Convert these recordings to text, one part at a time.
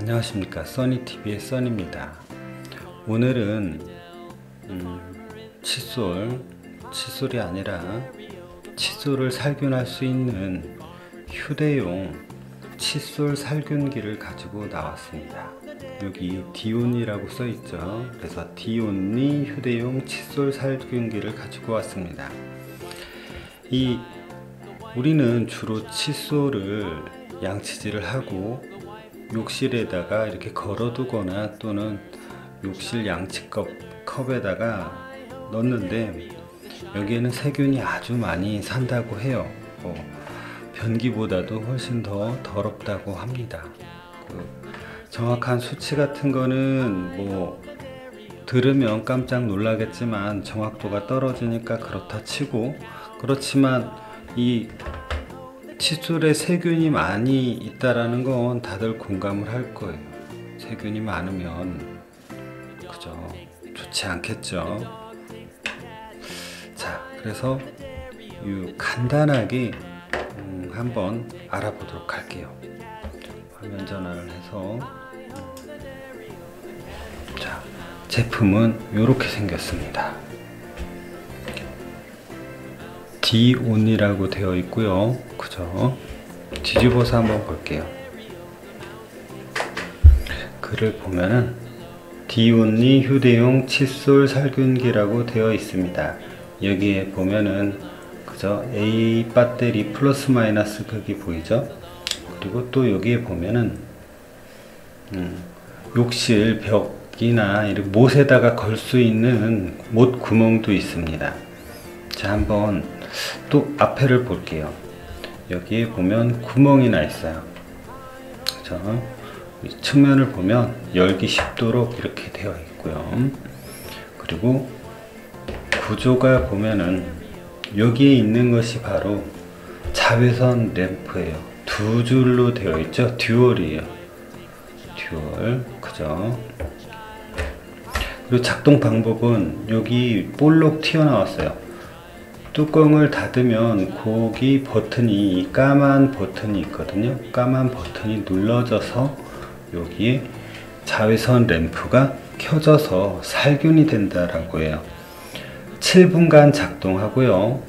안녕하십니까, 써니TV의 써니입니다. 오늘은 칫솔이 아니라 칫솔을 살균할 수 있는 휴대용 칫솔 살균기를 가지고 나왔습니다. 여기 디온리라고 써있죠. 그래서 디온리 휴대용 칫솔 살균기를 가지고 왔습니다. 우리는 주로 칫솔을 양치질을 하고 욕실에다가 이렇게 걸어두거나 또는 욕실 양치컵에다가 넣는데, 여기에는 세균이 아주 많이 산다고 해요. 변기보다도 훨씬 더 더럽다고 합니다. 정확한 수치 같은 거는 들으면 깜짝 놀라겠지만 정확도가 떨어지니까 그렇다 치고, 그렇지만 이 칫솔에 세균이 많이 있다라는 건 다들 공감을 할 거예요. 세균이 많으면 그죠, 좋지 않겠죠. 자, 그래서 간단하게 한번 알아보도록 할게요. 화면 전환을 해서, 자, 제품은 이렇게 생겼습니다. 디온리라고 되어 있고요, 그죠? 뒤집어서 한번 볼게요. 글을 보면은 디온리 휴대용 칫솔 살균기라고 되어 있습니다. 여기에 보면은 그죠? AA 배터리 플러스 마이너스 극이 보이죠? 그리고 또 여기에 보면은 욕실 벽이나 이렇게 못에다가 걸 수 있는 못 구멍도 있습니다. 자, 한번 또 앞에를 볼게요. 여기에 보면 구멍이 나 있어요. 그죠? 측면을 보면 열기 쉽도록 이렇게 되어 있고요. 그리고 구조가 보면은 여기에 있는 것이 바로 자외선 램프예요. 두 줄로 되어 있죠. 듀얼이에요. 듀얼, 그죠? 그리고 작동 방법은 여기 볼록 튀어나왔어요. 뚜껑을 닫으면 거기 버튼이, 이 까만 버튼이 있거든요. 까만 버튼이 눌러져서 여기에 자외선 램프가 켜져서 살균이 된다라고 해요. 7분간 작동하고요.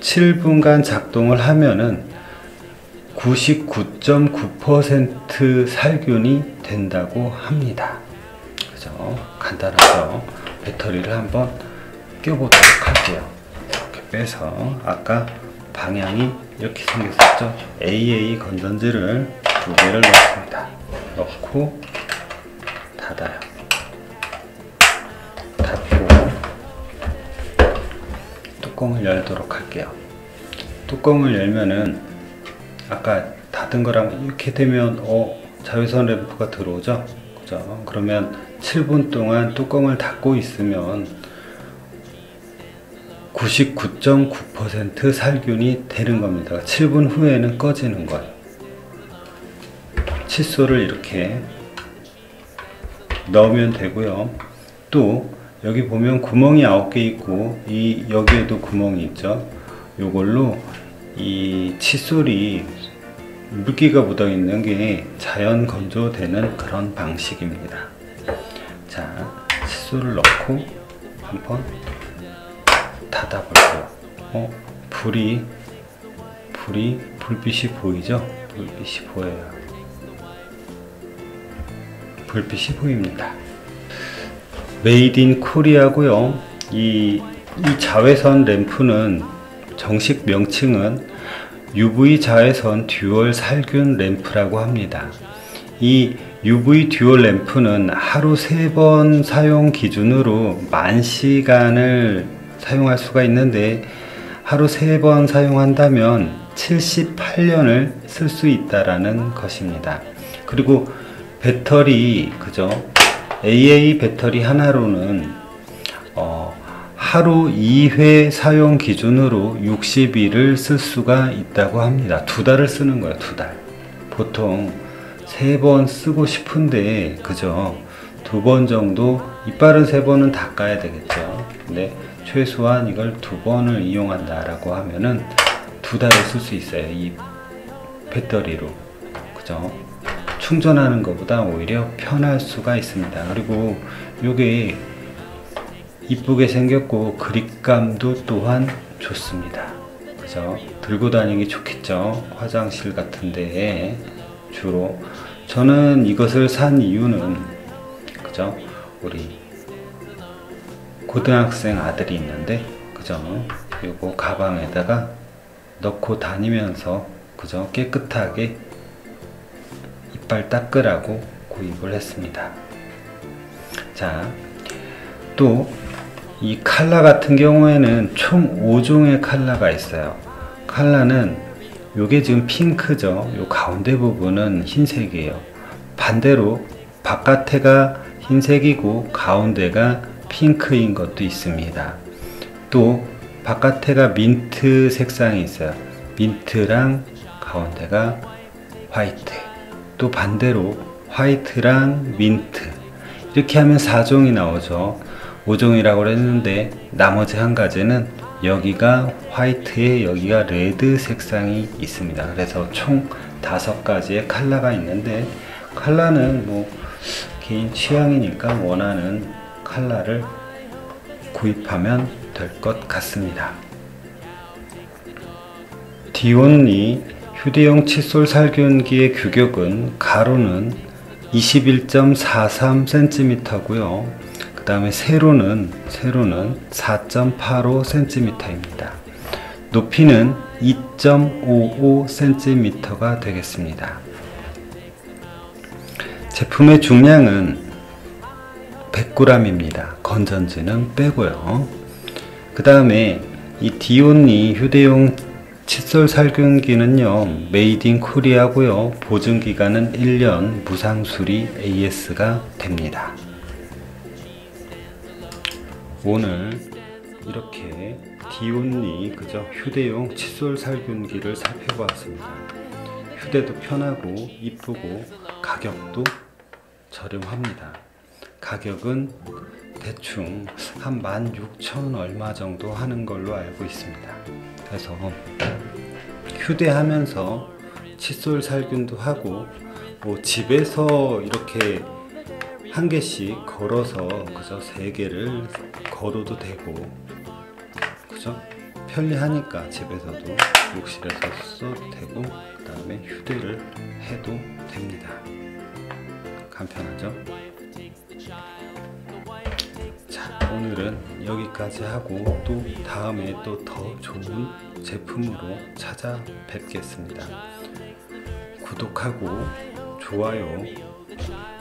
7분간 작동을 하면은 99.9% 살균이 된다고 합니다. 그죠? 간단하죠? 배터리를 한번 껴보도록 할게요. 이렇게 빼서, 아까 방향이 이렇게 생겼었죠. AA 건전지를 2개를 넣습니다. 넣고 닫아요. 닫고 뚜껑을 열도록 할게요. 뚜껑을 열면은 아까 닫은 거랑 이렇게 되면 자외선 램프가 들어오죠. 그죠? 그러면 7분 동안 뚜껑을 닫고 있으면 99.9% 살균이 되는 겁니다. 7분 후에는 꺼지는 거예요. 칫솔을 이렇게 넣으면 되고요. 또 여기 보면 구멍이 9개 있고, 여기에도 구멍이 있죠. 요걸로 이 칫솔이 물기가 묻어 있는 게 자연 건조되는 그런 방식입니다. 자, 칫솔을 넣고 한번 닫아 볼게요. 불빛이 보이죠? 불빛이 보여요. 불빛이 보입니다. 메이드 인 코리아고요. 이 자외선 램프는 정식 명칭은 UV 자외선 듀얼 살균 램프라고 합니다. 이 UV 듀얼 램프는 하루 3번 사용 기준으로 10,000시간을 사용할 수가 있는데, 하루 3번 사용한다면 78년을 쓸 수 있다라는 것입니다. 그리고 배터리, 그죠? AA 배터리 하나로는 하루 2회 사용 기준으로 60일을 쓸 수가 있다고 합니다. 2달을 쓰는 거예요, 2달. 보통 3번 쓰고 싶은데, 그죠? 2번 정도, 이빨은 3번은 닦아야 되겠죠. 근데 최소한 이걸 2번을 이용한다라고 하면은 2달을 쓸 수 있어요, 이 배터리로. 그죠? 충전하는 것보다 오히려 편할 수가 있습니다. 그리고 이게 이쁘게 생겼고 그립감도 또한 좋습니다. 그래서 들고 다니기 좋겠죠. 화장실 같은 데에 주로. 저는 이것을 산 이유는, 그죠, 우리 고등학생 아들이 있는데, 그죠, 요거 가방에다가 넣고 다니면서, 그죠, 깨끗하게 이빨 닦으라고 구입을 했습니다. 자, 또 이 칼라 같은 경우에는 총 5종의 칼라가 있어요. 칼라는 요게 지금 핑크죠. 요 가운데 부분은 흰색이에요. 반대로 바깥에가 흰색이고 가운데가 핑크인 것도 있습니다. 또 바깥에가 민트 색상이 있어요. 민트랑 가운데가 화이트. 또 반대로 화이트랑 민트. 이렇게 하면 4종이 나오죠. 5종이라고 했는데 나머지 한 가지는 여기가 화이트에 여기가 레드 색상이 있습니다. 그래서 총 5가지의 컬러가 있는데, 컬러는 뭐 개인 취향이니까 원하는 컬러를 구입하면 될 것 같습니다. 디온리 휴대용 칫솔 살균기의 규격은 가로는 21.43cm고요. 그 다음에 세로는 4.85cm입니다. 높이는 2.55cm가 되겠습니다. 제품의 중량은 100g입니다. 건전지는 빼고요. 그 다음에 이 디온리 휴대용 칫솔 살균기는요, 메이드 인 코리아고요. 보증기간은 1년, 무상 수리 AS가 됩니다. 오늘 이렇게 디온리, 그저 휴대용 칫솔 살균기를 살펴보았습니다. 휴대도 편하고 이쁘고 가격도 저렴합니다. 가격은 대충 한 16,000 얼마 정도 하는 걸로 알고 있습니다. 그래서 휴대하면서 칫솔 살균도 하고, 뭐 집에서 이렇게 한 개씩 걸어서, 그죠, 3개를 걸어도 되고, 그죠, 편리하니까 집에서도 욕실에서 써도 되고, 그 다음에 휴대를 해도 됩니다. 간편하죠? 자, 오늘은 여기까지 하고 또 다음에 또 더 좋은 제품으로 찾아뵙겠습니다. 구독하고 좋아요